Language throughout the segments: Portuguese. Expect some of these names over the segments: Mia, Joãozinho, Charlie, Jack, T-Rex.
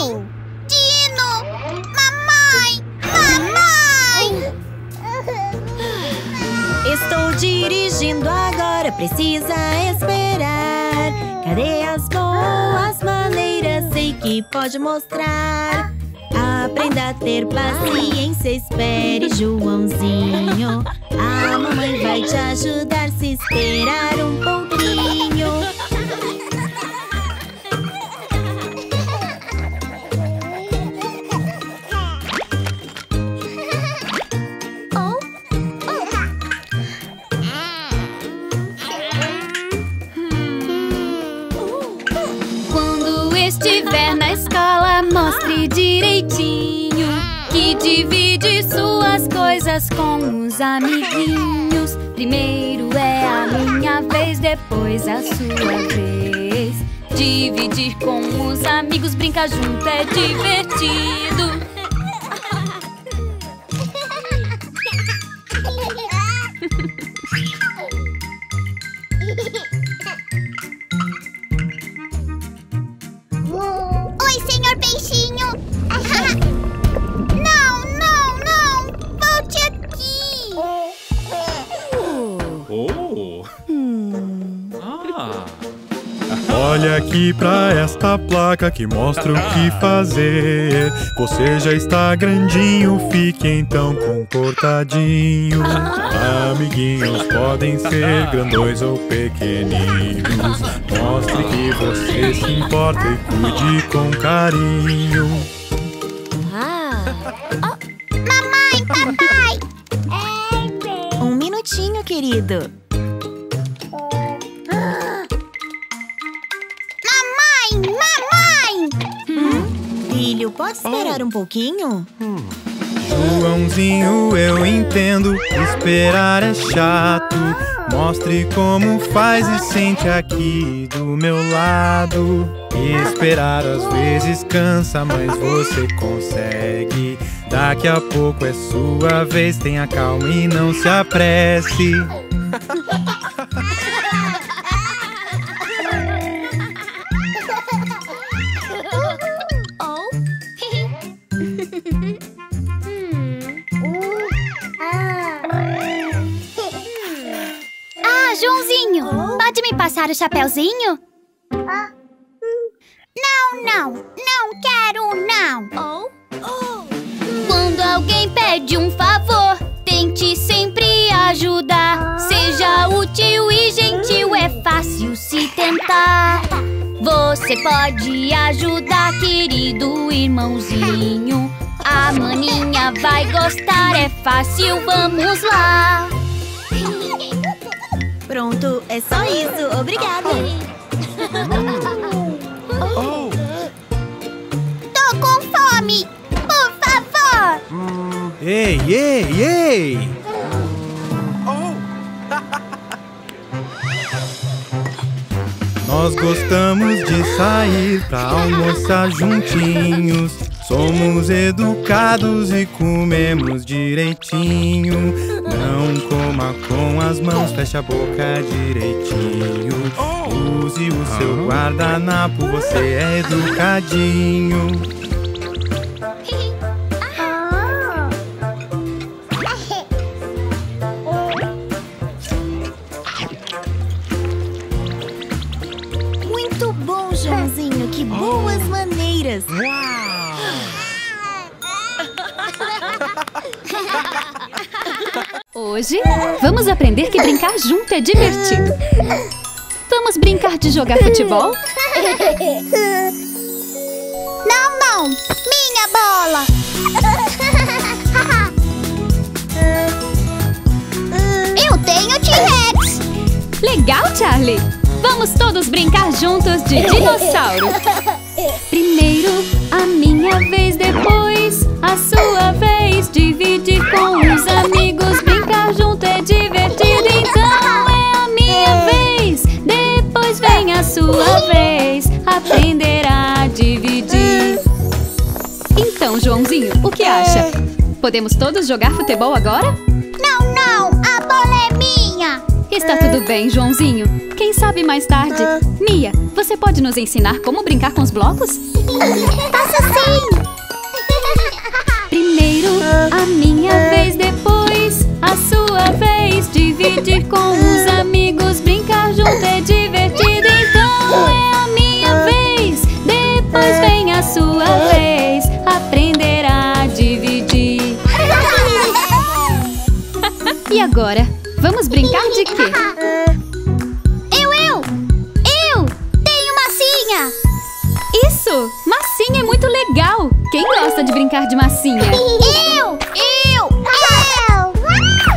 Joãozinho! Dino! Mamãe! Mamãe! Estou dirigindo agora, precisa esperar. Cadê as boas maneiras? Sei que pode mostrar. Aprenda a ter paciência, espere, Joãozinho. A mamãe vai te ajudar se esperar um pouquinho. Estiver na escola, mostre direitinho que divide suas coisas com os amiguinhos. Primeiro é a minha vez, depois a sua vez. Dividir com os amigos, brincar junto é divertido. Olha aqui pra esta placa que mostra o que fazer. Você já está grandinho, fique então comportadinho. Amiguinhos podem ser grandões ou pequeninos. Mostre que você se importa e cuide com carinho. Oh, mamãe, papai! Um minutinho, querido. Pode esperar um pouquinho? Joãozinho, eu entendo, esperar é chato. Mostre como faz e sente aqui do meu lado. Esperar às vezes cansa, mas você consegue. Daqui a pouco é sua vez, tenha calma e não se apresse. Pode me passar o chapéuzinho? Não, não, não quero, não! Quando alguém pede um favor, tente sempre ajudar. Seja útil e gentil, é fácil se tentar. Você pode ajudar, querido irmãozinho. A maninha vai gostar, é fácil, vamos lá! Pronto, é só isso. Obrigada. Tô com fome. Por favor. Ei, ei, ei. Nós gostamos de sair pra almoçar juntinhos. Somos educados e comemos direitinho. Não coma com as mãos, feche a boca direitinho. Use o seu guardanapo, você é educadinho. Muito bom, Joãozinho, que boas maneiras. Hoje, vamos aprender que brincar junto é divertido. Vamos brincar de jogar futebol? Não, não! Minha bola! Eu tenho T-Rex! Legal, Charlie! Vamos todos brincar juntos de dinossauro! Primeiro, a minha vez, depois a sua vez. Dividir com os amigos, brincar junto é divertido. Então é a minha vez, depois vem a sua vez. Aprenderá a dividir. Então, Joãozinho, o que acha? Podemos todos jogar futebol agora? Não, não, a bola é minha. Está tudo bem, Joãozinho. Quem sabe mais tarde? Mia, você pode nos ensinar como brincar com os blocos? Faça sim! Primeiro a minha vez, depois a sua vez. Dividir com os amigos, brincar junto é divertido. Então é a minha vez, depois vem a sua vez. Aprenderá a dividir. E agora? Vamos brincar de quê? Eu tenho massinha! Isso! Massinha é muito legal! Quem gosta de brincar de massinha? Eu!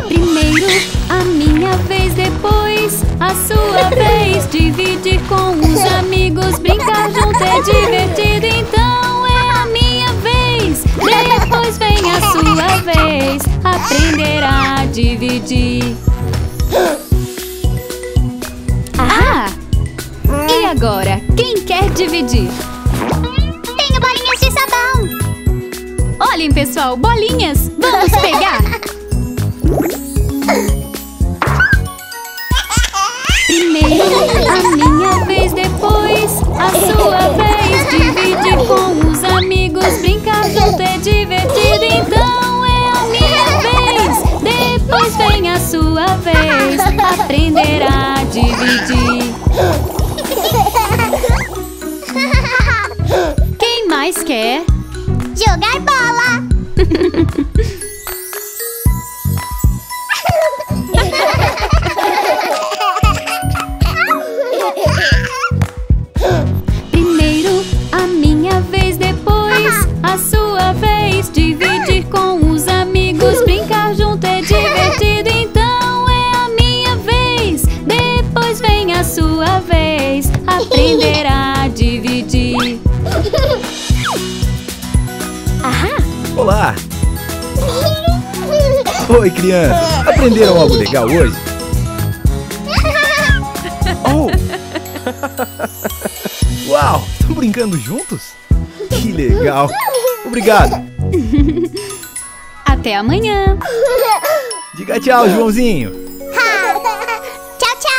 Primeiro a minha vez, depois a sua vez. Dividir com os amigos, brincar junto é divertido. Então é a minha vez, depois vem a sua vez. Aprenderá a dividir. Ah! E agora, quem quer dividir? Tenho bolinhas de sabão! Olhem, pessoal, bolinhas! Vamos pegar! Primeiro a minha vez, depois a sua vez. Dividir com os amigos, brincar junto é divertido. Então é a minha vez, depois vem a sua vez. Aprenderá a dividir. Quem mais quer? Jogar bola! Primeiro a minha vez, depois a sua vez. Dividir com os amigos, brincar junto é divertido. Então é a minha vez, depois vem a sua vez. Aprenderá a dividir. Olá! Oi, crianças! Aprenderam algo legal hoje? Oh! Uau! Estão brincando juntos? Que legal! Obrigado! Até amanhã! Diga tchau, Joãozinho! Tchau, tchau!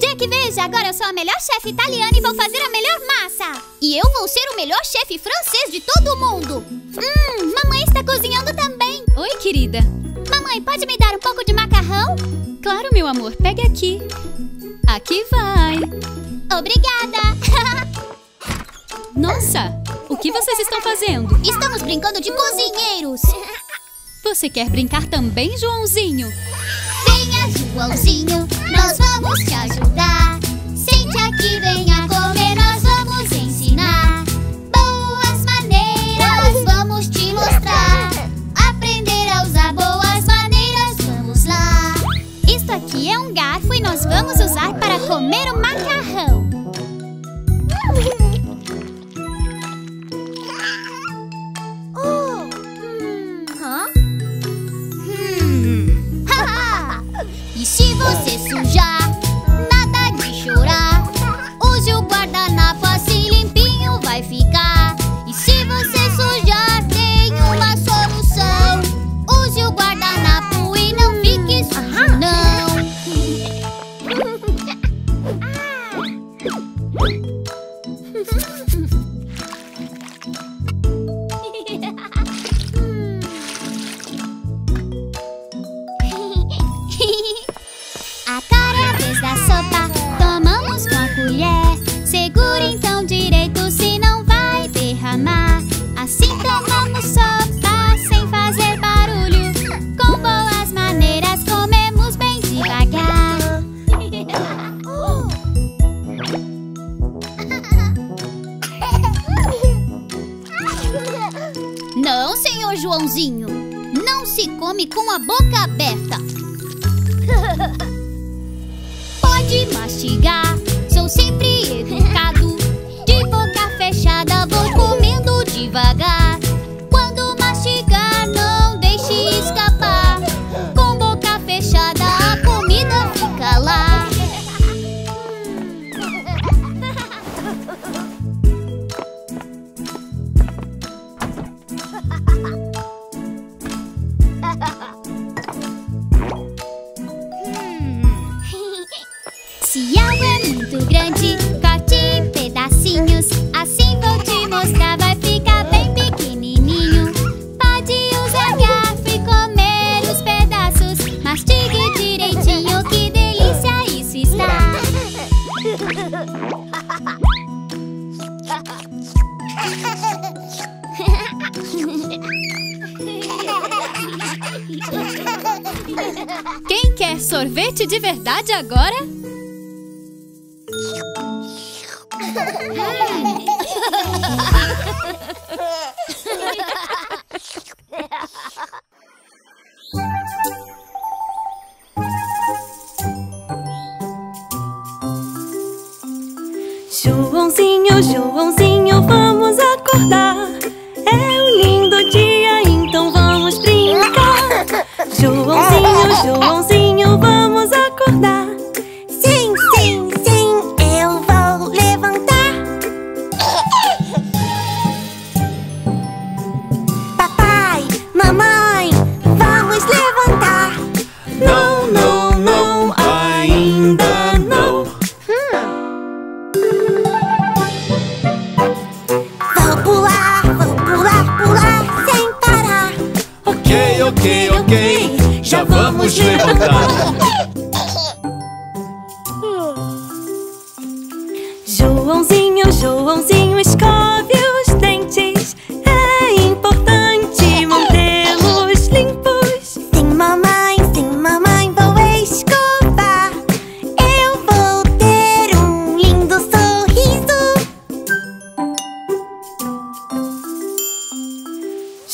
Jack, veja, agora eu sou a melhor chefe italiana e vou fazer a melhor massa! E eu vou ser o melhor chefe francês de todo mundo! Mamãe está cozinhando também! Oi, querida! Mamãe, pode me dar um pouco de macarrão? Claro, meu amor, pegue aqui! Aqui vai! Obrigada! Nossa, o que vocês estão fazendo? Estamos brincando de cozinheiros! Você quer brincar também, Joãozinho? Venha, Joãozinho, nós vamos te ajudar. Sente aqui, venha comer, nós vamos ensinar. Boas maneiras, vamos te mostrar. Aprender a usar boas maneiras, vamos lá. Isto aqui é um garfo e nós vamos usar para comer o macarrão. E se você sujar, nada de chorar. Use o guardanapo, assim limpinho vai ficar. E se você sujar, tem uma solução. Use o guardanapo e não fique sujo, Joãozinho. Não se come com a boca aberta. Pode mastigar, sou sempre educado. De boca fechada vou comendo devagar. Quando mastigar, não deixe escapar. Com boca fechada a comida fica lá. manancial é muito grande. Corte em pedacinhos, assim vou te mostrar. Vai ficar bem pequenininho. Pode usar garfo e comer os pedaços. Mastigue direitinho, que delícia isso está. Quem quer sorvete de verdade agora? Joãozinho, Joãozinho, vamos acordar. É um lindo dia, então vamos brincar. Joãozinho, Joãozinho, vamos acordar. Sim, sim, sim, eu vou levantar. Papai, mamãe, vamos levantar. Não, não, não, ainda não. Vou pular, pular sem parar. Ok, ok, ok, já vamos levantar. Joãozinho, Joãozinho, escove os dentes. É importante mantê-los limpos. Sim, mamãe, vou escovar. Eu vou ter um lindo sorriso.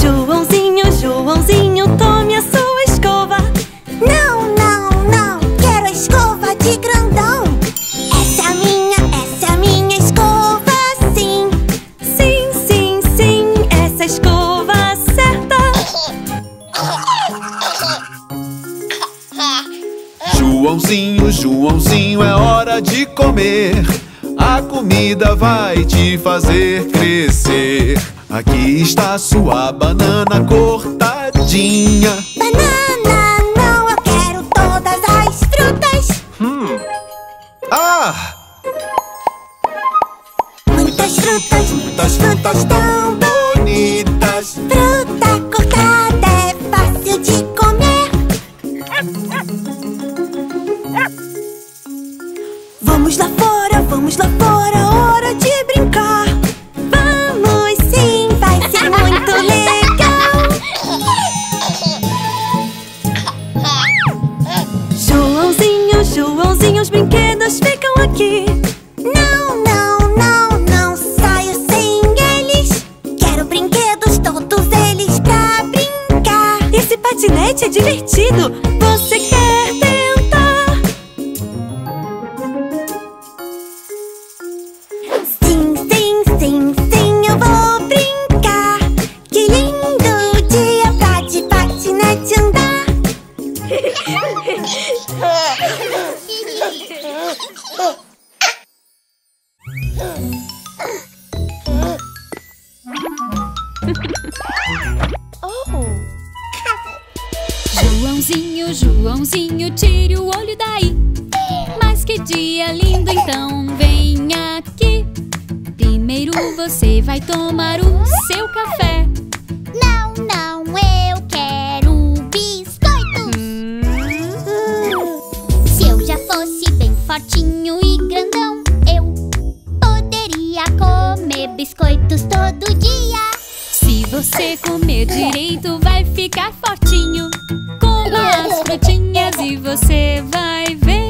Joãozinho, Joãozinho, tome a sua escova. Não, não, não, quero a escova de grandão. Essa é a minha escova, sim. Sim, sim, sim, essa escova certa. Joãozinho, Joãozinho, é hora de comer. A comida vai te fazer crescer. Aqui está sua banana cortadinha. Banana, não, eu quero todas as frutas. Ah! Muitas frutas tão bonitas. Fruta cortada é fácil de comer. Vamos lá fora, hora de brincar. Vamos sim, vai ser muito legal. Joãozinho, Joãozinho, os brinquedos ficam aqui. Não, não, não, não saio sem eles. Quero brinquedos, todos eles pra brincar. Esse patinete é divertido, você quer tentar? Sim, sim, sim, sim, eu vou brincar. Que lindo dia pra de patinete andar. Joãozinho, Joãozinho, tire o olho daí. Mas que dia lindo, então vem aqui. Primeiro você vai tomar o seu café. Não, não, eu quero biscoitos. Se eu já fosse bem fortinho e grandão, eu poderia comer biscoitos todo dia. Se você comer direito, vai ficar fortinho. Coma as frutinhas e você vai ver.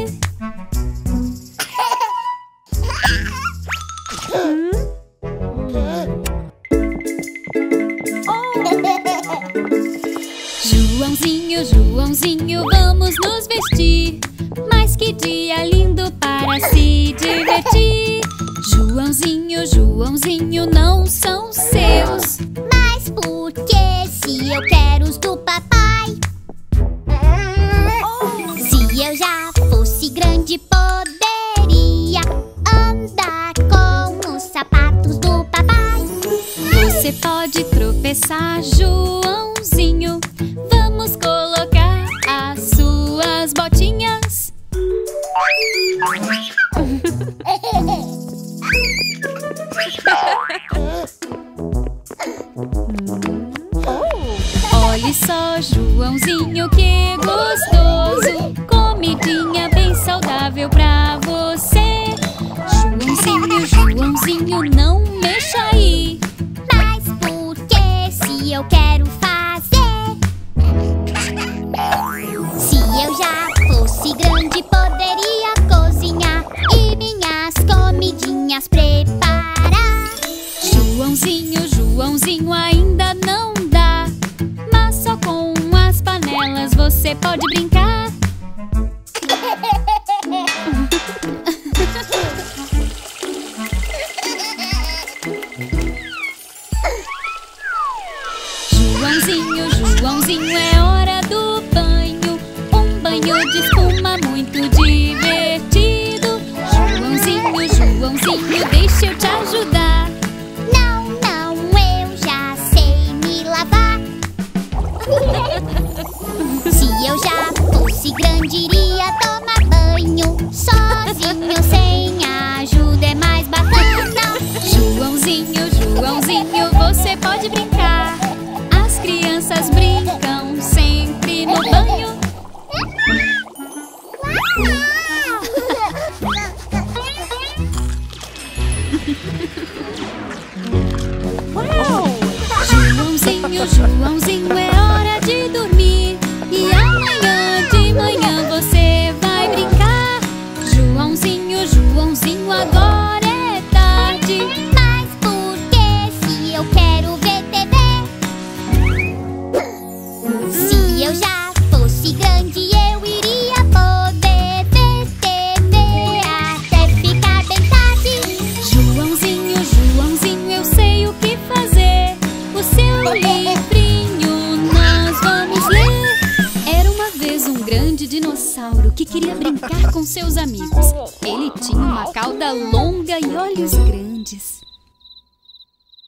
Joãozinho, Joãozinho, vamos nos vestir. Mas que dia lindo para se divertir. Joãozinho, Joãozinho, não são seus. Mas por que se eu quero os do papai? Se eu já Olhe só, Joãozinho, que gostoso! Comidinha bem saudável pra você. Joãozinho, Joãozinho, não mexa aí. Mas por que se eu quero fazer? Se eu já fosse grande, poderia cozinhar e minhas comidinhas preparar. Joãozinho, Joãozinho, ainda não dá. Mas só com as panelas você pode brincar. Joãozinho, Joãozinho, é hora do banho. Banho de espuma muito divertido. Joãozinho, Joãozinho, deixa eu te ajudar. Não, não, eu já sei me lavar. Se eu já fosse grande, iria tomar banho sozinho, sem ajuda é mais bacana. Joãozinho, Joãozinho, você pode brincar. As crianças brincam sempre no banho. Uau! Joãozinho, Joãozinho, é hora de dormir. E amanhã de manhã você vai brincar. Joãozinho, Joãozinho, agora é tarde. Mas por que se eu quero ver TV? Se eu já fosse grande, eu iria poder ver TV até ficar bem tarde. Joãozinho, Joãozinho, eu sei o que fazer. O seu livrinho nós vamos ler. Era uma vez um grande dinossauro que queria brincar com seus amigos. Ele tinha uma cauda longa e olhos grandes.